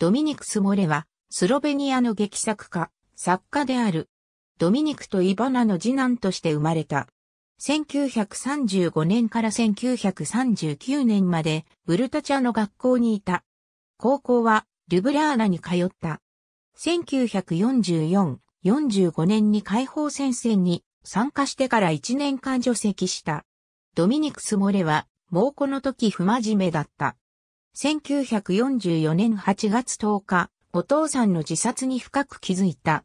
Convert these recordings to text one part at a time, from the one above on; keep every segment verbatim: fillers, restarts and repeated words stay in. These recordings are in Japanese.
ドミニク・スモレは、スロベニアの劇作家、作家である。ドミニクとイバナの次男として生まれた。せんきゅうひゃくさんじゅうごねんからせんきゅうひゃくさんじゅうきゅうねんまで、ブルタチャの学校にいた。高校は、リュブリャーナに通った。せんきゅうひゃくよんじゅうよん、よんじゅうごねんに解放戦線に参加してからいちねんかん除籍した。ドミニク・スモレは、もうこの時不真面目だった。せんきゅうひゃくよんじゅうよねんはちがつとおか、お父さんの自殺に深く気づいた。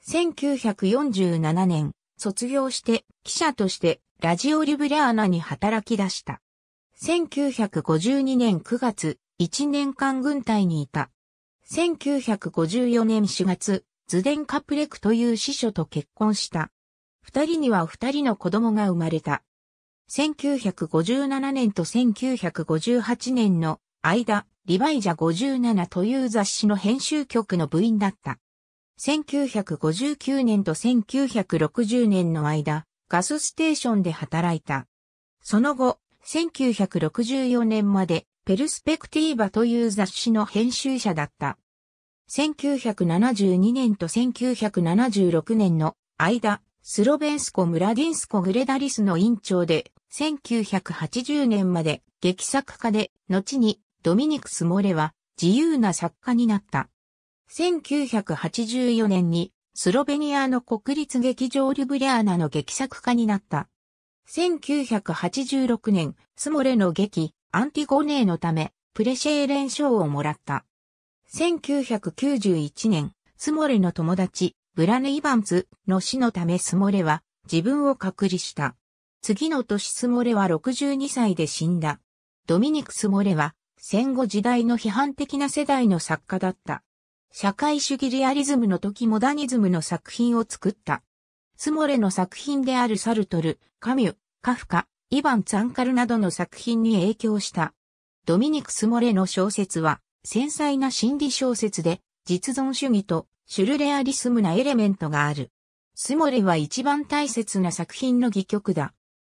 せんきゅうひゃくよんじゅうななねん、卒業して記者としてラジオリュブリャーナに働き出した。せんきゅうひゃくごじゅうにねんくがつ、いちねんかん軍隊にいた。せんきゅうひゃくごじゅうよねんしがつ、ズデン・カプレクという司書と結婚した。二人には二人の子供が生まれた。せんきゅうひゃくごじゅうななねんとせんきゅうひゃくごじゅうはちねんの間、リバイジャごじゅうななという雑誌の編集局の部員だった。せんきゅうひゃくごじゅうきゅうねんとせんきゅうひゃくろくじゅうねんの間、ガスステーションで働いた。その後、せんきゅうひゃくろくじゅうよねんまで、ペルスペクティーバという雑誌の編集者だった。せんきゅうひゃくななじゅうにねんとせんきゅうひゃくななじゅうろくねんの間、スロベンスコ・ムラディンスコ・グレダリスの院長で、せんきゅうひゃくはちじゅうねんまで劇作家で、後にドミニク・スモレは自由な作家になった。せんきゅうひゃくはちじゅうよねんにスロベニアの国立劇場リュブリャーナの劇作家になった。せんきゅうひゃくはちじゅうろくねん、スモレの劇、アンティゴネーのため、プレシェーレン賞をもらった。せんきゅうひゃくきゅうじゅういちねん、スモレの友達、ブラネ・イヴァンズの死のためスモレは自分を隔離した。次の年スモレはろくじゅうにさいで死んだ。ドミニク・スモレは戦後時代の批判的な世代の作家だった。社会主義リアリズムの時モダニズムの作品を作った。スモレの作品であるサルトル、カミュ、カフカ、イヴァン・ツァンカルなどの作品に影響した。ドミニク・スモレの小説は繊細な心理小説で実存主義とシュルレアリスムなエレメントがある。スモレは一番大切な作品の戯曲だ。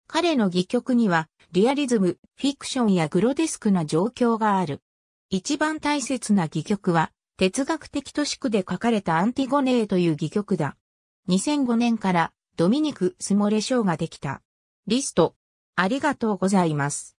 彼の戯曲には、リアリズム、フィクションやグロテスクな状況がある。一番大切な戯曲は、哲学的都市区で書かれたアンティゴネーという戯曲だ。にせんごねんからドミニク・スモレ賞ができた。リスト、ありがとうございます。